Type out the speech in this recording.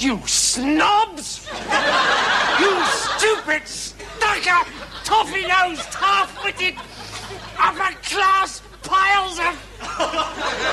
You snobs! You stupid, stuck-up, toffee-nosed, half-witted, upper-class piles of...